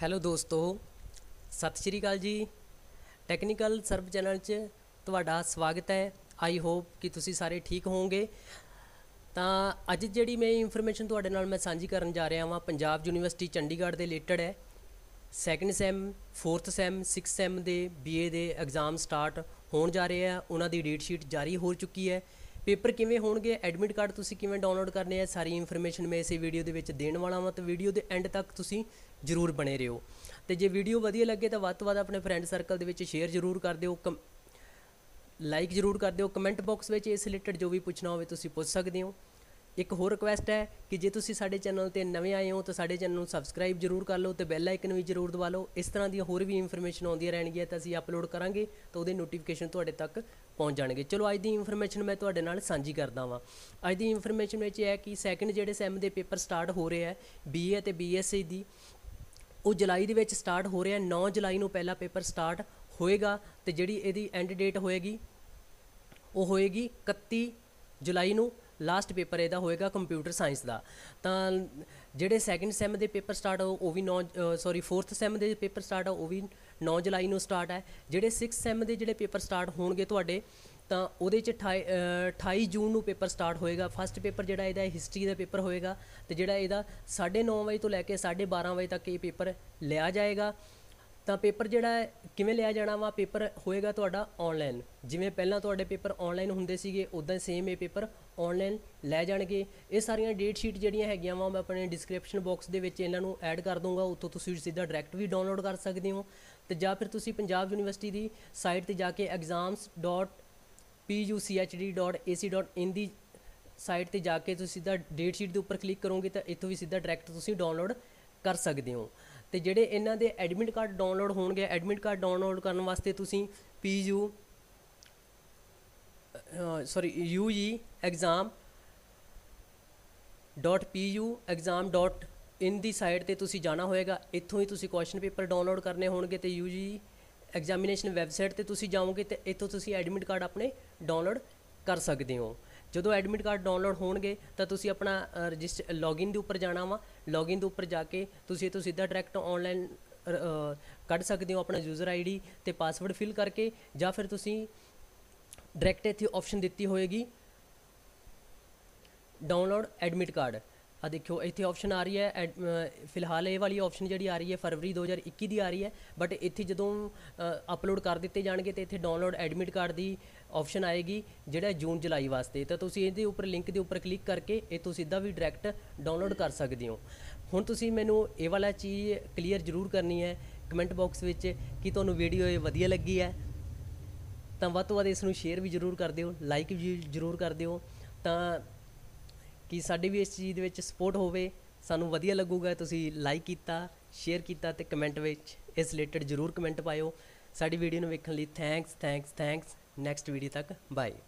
Hello दोस्तों, सत श्री अकाल जी। टैक्नीकल सर्ब चैनल च तुहाडा स्वागत है। आई होप कि तुसी सारे ठीक होवोगे। तां अज जिहड़ी मैं इंफॉर्मेशन तुहाडे नाल मैं सांझी करन जा रहा हां पंजाब यूनिवर्सिटी चंडीगढ़ दे रिलेटेड है। Second sem, fourth sem, six sem दे बीए दे एग्जाम स्टार्ट होण जा रहे हैं। उन्हां दी डेट शीट जारी हो चुकी है। पेपर किवें होणगे, एडमिट कार्ड तुसीं किवें डाउनलोड करने है, सारी इंफॉर्मेशन मैं इस वीडियो दे विच देण वाला हां। तां वीडियो दे एंड तक तुसीं जरूर बने रहो। तो जे वीडियो वधिया लगे तो वध तो वध अपने फ्रेंड सर्कल दे विच शेयर जरूर कर दिओ, लाइक जरूर कर दिओ। कमेंट बॉक्स में इस रिलेटेड जो भी पुछना होवे तुसीं पुछ सकदे हो। एक होर रिक्वेस्ट है कि जे तुसीं साडे चैनल ते नवें आए हो तो साडे चैनल नूं सबसक्राइब जरूर कर लो तो बैल आइकन भी जरूर दबा लो। इस तरह दी होर भी इंफॉर्मेशन आउंदी रहणगी तो असीं अपलोड करांगे तो उहदे नोटिफिकेशन तुहाडे तक पहुँच जाएंगे। चलो अज दी इंफॉर्मेशन मैं तुहाडे नाल सांझी करदा वां। अज दी इंफॉर्मेशन विच है कि सैकेंड जिहड़े सैम दे पेपर स्टार्ट हो रहे है, बीए ते बीएससी दी ਉਹ ਜੁਲਾਈ ਦੇ ਵਿੱਚ ਸਟਾਰਟ ਹੋ ਰਿਹਾ। 9 ਜੁਲਾਈ ਨੂੰ ਪਹਿਲਾ ਪੇਪਰ ਸਟਾਰਟ ਹੋਏਗਾ ਤੇ ਜਿਹੜੀ ਇਹਦੀ ਐਂਡ ਡੇਟ ਹੋਏਗੀ ਉਹ ਹੋਏਗੀ 31 ਜੁਲਾਈ ਨੂੰ। ਲਾਸਟ ਪੇਪਰ ਇਹਦਾ ਹੋਏਗਾ ਕੰਪਿਊਟਰ ਸਾਇੰਸ ਦਾ। ਤਾਂ ਜਿਹੜੇ ਸੈਕਿੰਡ ਸੈਮ ਦੇ ਪੇਪਰ ਸਟਾਰਟ ਉਹ ਵੀ 4th ਸੈਮ ਦੇ ਪੇਪਰ ਸਟਾਰਟ ਉਹ ਵੀ 9 ਜੁਲਾਈ ਨੂੰ ਸਟਾਰਟ ਹੈ। ਜਿਹੜੇ 6th ਸੈਮ ਦੇ ਜਿਹੜੇ ਪੇਪਰ ਸਟਾਰਟ ਹੋਣਗੇ ਤੁਹਾਡੇ ਤਾਂ ਉਹਦੇ 'ਚ 28 ਜੂਨ ਨੂੰ ਪੇਪਰ ਸਟਾਰਟ ਹੋਏਗਾ। ਫਸਟ ਪੇਪਰ ਜਿਹੜਾ ਇਹਦਾ ਹਿਸਟਰੀ ਦਾ ਪੇਪਰ ਹੋਏਗਾ ਅਤੇ ਜਿਹੜਾ ਇਹਦਾ 9:30 ਵਜੇ ਤੋਂ ਲੈ ਕੇ 12:30 ਵਜੇ ਤੱਕ ਇਹ ਪੇਪਰ ਲਿਆ ਜਾਏਗਾ। ਤਾਂ ਪੇਪਰ ਜਿਹੜਾ ਕਿਵੇਂ ਲਿਆ ਜਾਣਾ ਵਾ, ਪੇਪਰ ਹੋਏਗਾ ਤੁਹਾਡਾ ਔਨਲਾਈਨ। ਜਿਵੇਂ ਪਹਿਲਾਂ ਤੁਹਾਡੇ ਪੇਪਰ ਔਨਲਾਈਨ ਹੁੰਦੇ ਸੀਗੇ ਉੱਦਾਂ ਸੇਮ ਇਹ ਪੇਪਰ ਔਨਲਾਈਨ ਲੈ ਜਾਣਗੇ। ਇਹ ਸਾਰੀਆਂ ਡੇਟ ਸ਼ੀਟ ਜਿਹੜੀਆਂ ਹੈਗੀਆਂ ਵਾ ਮੈਂ ਆਪਣੇ ਡਿਸਕ੍ਰਿਪਸ਼ਨ ਬਾਕਸ ਦੇ ਵਿੱਚ ਇਹਨਾਂ ਨੂੰ ਐਡ ਕਰ ਦੂੰਗਾ। ਉੱਥੋਂ ਤੁਸੀਂ ਸਿੱਧਾ ਡਾਇਰੈਕਟ ਵੀ ਡਾਊਨਲੋਡ ਕਰ ਸਕਦੇ ਹੋ ਅਤੇ ਜਾਂ ਫਿਰ ਤੁਸੀਂ ਪੰਜਾਬ ਯੂਨੀਵਰਸਿਟੀ ਦੀ ਸਾਈਟ 'ਤੇ ਜਾ ਕੇ exams.puchd.ac.in ਦੀ ਸਾਈਟ 'ਤੇ ਜਾ ਕੇ ਤੁਸੀਂ ਸਿੱਧਾ ਡੇਟ ਸ਼ੀਟ ਦੇ ਉੱਪਰ ਕਲਿੱਕ ਕਰੋਗੇ ਤਾਂ ਇੱਥੋਂ ਵੀ ਸਿੱਧਾ ਡਾਇਰੈਕਟ ਤੁਸੀਂ ਡਾਊਨਲੋਡ ਕਰ ਸਕਦੇ ਹੋ। ਅਤੇ ਜਿਹੜੇ ਇਹਨਾਂ ਦੇ ਐਡਮਿਟ ਕਾਰਡ ਡਾਊਨਲੋਡ ਹੋਣਗੇ, ਐਡਮਿਟ ਕਾਰਡ ਡਾਊਨਲੋਡ ਕਰਨ ਵਾਸਤੇ ਤੁਸੀਂ UG exam.puchd.in ਦੀ ਸਾਈਟ 'ਤੇ ਤੁਸੀਂ ਜਾਣਾ ਹੋਏਗਾ। ਇੱਥੋਂ ਹੀ ਤੁਸੀਂ ਕੁਐਸਚਨ ਪੇਪਰ ਡਾਊਨਲੋਡ ਕਰਨੇ ਹੋਣਗੇ ਅਤੇ UG एग्जामीनेशन वैबसाइट पर तुम जाओगे तो इतों तुम एडमिट कार्ड अपने डाउनलोड कर सकते हो। जो एडमिट कार्ड डाउनलोड होंगे तो तुम अपना लॉगिन के उपर जाना वा। लॉगिन के उपर जाके तुम सीधा डायरैक्ट ऑनलाइन कढ़ सकते हो अपना यूजर आई डी तो पासवर्ड फिल करके, या फिर तुम डायरैक्ट इतनी ऑप्शन दी होएगी डाउनलोड एडमिट कार्ड। आ देखो इतने ऑप्शन आ रही है फिलहाल ये वाली ऑप्शन जी आ रही है फरवरी 2021 की आ रही है, बट इतने जो अपलोड कर दिते जाएंगे तो इतने डाउनलोड एडमिट कार्ड की ऑप्शन आएगी जोड़ा जून जुलाई वास्ते। तो ये उपर लिंक के उपर क्लिक करके इतों सीधा भी डायरैक्ट डाउनलोड कर सकते हो। हुण तुसीं मैनू ये वाला चीज़ क्लीयर जरूर करनी है कमेंट बॉक्स में कि तुहानूं वीडियो ये वधिया लगी है तो वध तो वध इसनूं शेयर भी जरूर कर दिओ, लाइक भी जरूर कर दिओ तां कि साढ़े भी इस चीज़ के सपोर्ट होवे। सानू वधिया लगूगा तुसी लाइक किया, शेयर किया तो कमेंट में इस रिलेटेड जरूर कमेंट पाओ। साड़ी वीडियो में देखने लिए थैंक्स। नैक्सट वीडियो तक बाय।